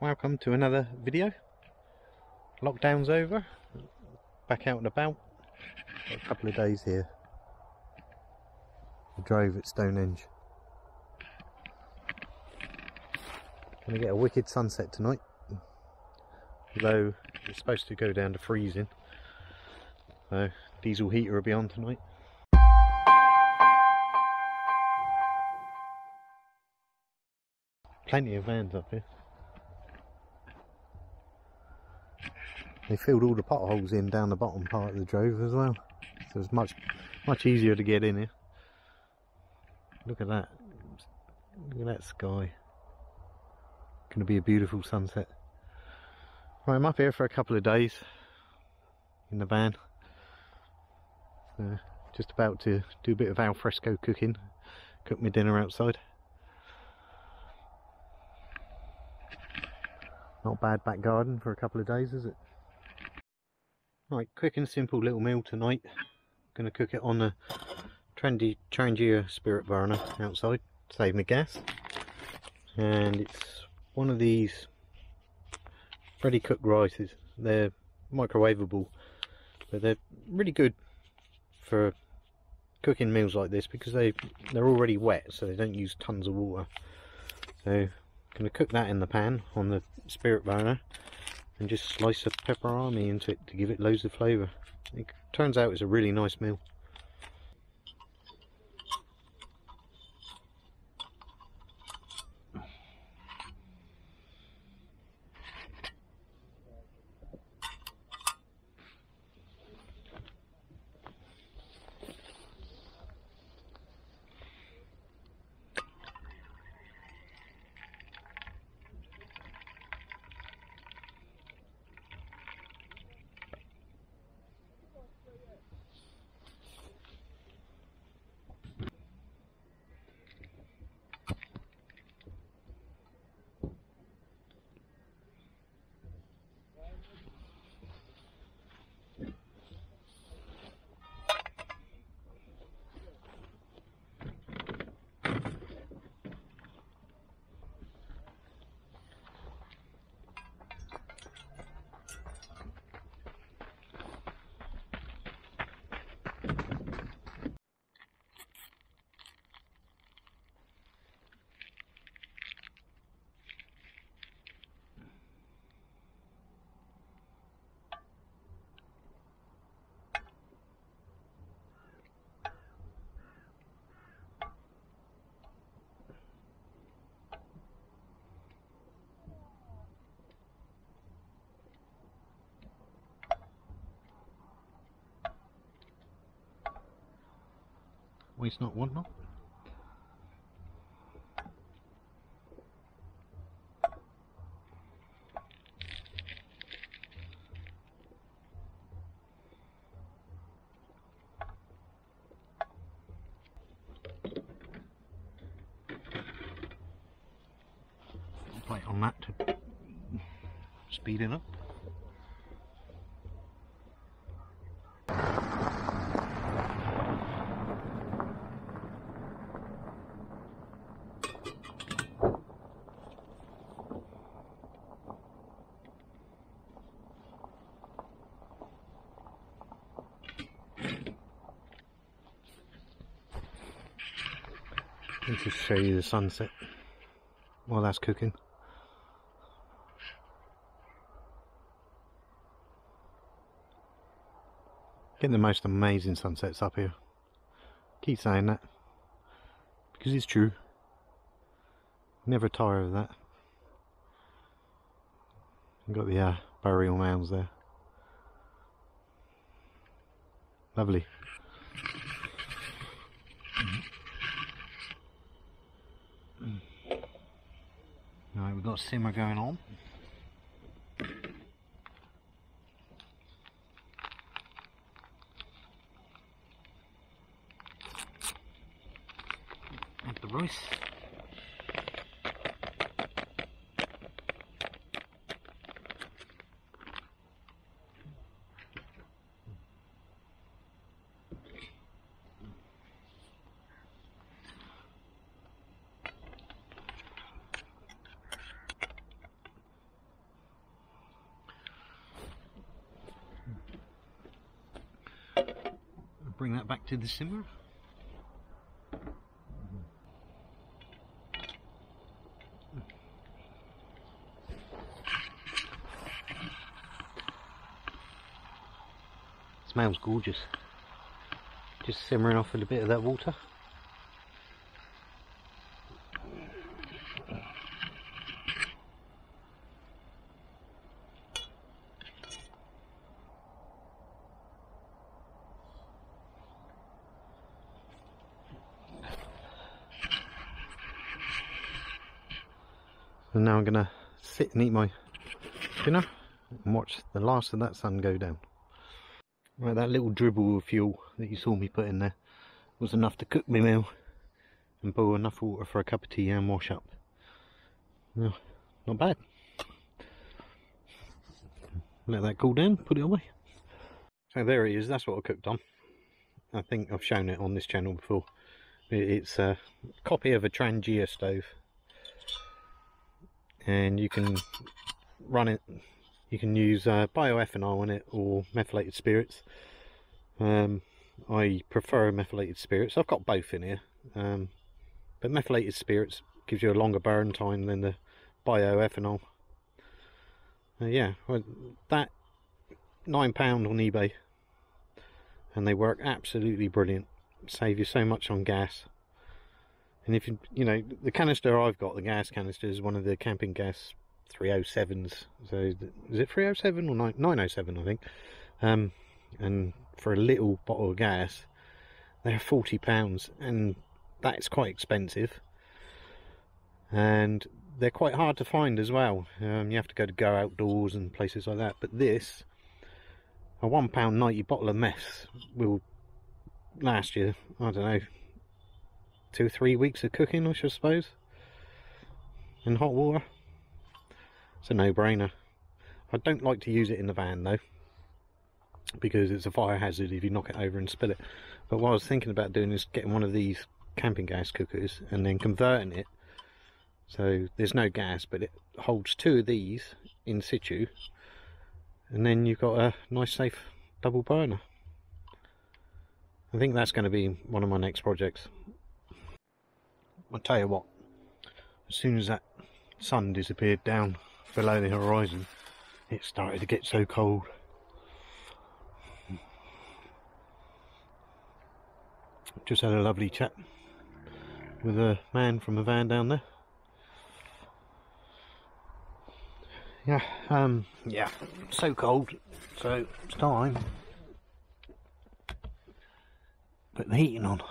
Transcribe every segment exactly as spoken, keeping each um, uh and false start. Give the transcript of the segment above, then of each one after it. Welcome to another video. Lockdown's over, back out and about. Got a couple of days here. A drive at Stonehenge. Gonna get a wicked sunset tonight, although it's supposed to go down to freezing, so diesel heater will be on tonight. Plenty of vans up here. They filled all the potholes in down the bottom part of the drove as well, so it's much much easier to get in here. Look at that, look at that sky. Gonna be a beautiful sunset. Right, I'm up here for a couple of days in the van, so just about to do a bit of al fresco cooking, cook my dinner outside. Not bad back garden for a couple of days, is it? Right, quick and simple little meal tonight. Gonna cook it on a Trangia Spirit Burner outside, save me gas. And it's one of these ready cooked rices. They're microwavable, but they're really good for cooking meals like this because they, they're already wet, so they don't use tons of water. So going to cook that in the pan on the Spirit Burner and just slice of pepperoni into it to give it loads of flavour. It turns out it's a really nice meal. Waste not, want not. Wait on that to speed it up. Let's just show you the sunset while that's cooking. Getting the most amazing sunsets up here. Keep saying that because it's true. Never tire of that. We've got the uh, burial mounds there. Lovely. Right, we've got a simmer going on. Add the rice. bring that back to the simmer. Smells gorgeous. Just simmering off with a bit of that water. And now I'm gonna sit and eat my dinner and watch the last of that sun go down. Right, that little dribble of fuel that you saw me put in there was enough to cook me meal and boil enough water for a cup of tea and wash up. Well, not bad. Let that cool down, put it away. So there it is, that's what I cooked on. I think I've shown it on this channel before. It's a copy of a Trangia stove. And you can run it. You can use uh, bioethanol in it or methylated spirits. Um, I prefer methylated spirits. I've got both in here. Um, but methylated spirits gives you a longer burn time than the bioethanol. Uh, yeah, well, that nine pounds on eBay. And they work absolutely brilliant. Save you so much on gas. And if you, you know, the canister I've got, the gas canister, is one of the camping gas three oh sevens, so is it three oh seven or nine oh seven, I think. Um, and for a little bottle of gas, they're forty pounds, and that's quite expensive. And they're quite hard to find as well. Um, you have to go to Go Outdoors and places like that. But this, a one pound ninety bottle of mess will last you, I don't know, two or three weeks of cooking, I should suppose, in hot water. It's a no-brainer. I don't like to use it in the van though, because it's a fire hazard if you knock it over and spill it. But what I was thinking about doing is getting one of these camping gas cookers and then converting it, so there's no gas, but it holds two of these in situ, and then you've got a nice safe double burner. I think that's going to be one of my next projects. I'll tell you what, as soon as that sun disappeared down below the horizon, it started to get so cold. Just had a lovely chat with a man from a van down there. Yeah, um, yeah, so cold, so it's time. Put the heating on.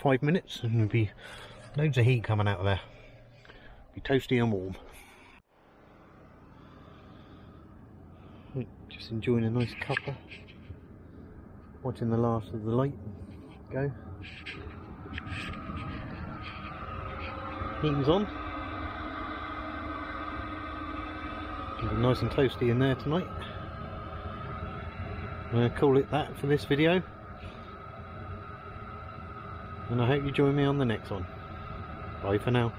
Five minutes and there'll be loads of heat coming out of there. Be toasty and warm. Just enjoying a nice cuppa, watching the last of the light go. Heating's on. It'll be nice and toasty in there tonight. I'm going to call it that for this video. And I hope you join me on the next one. Bye for now.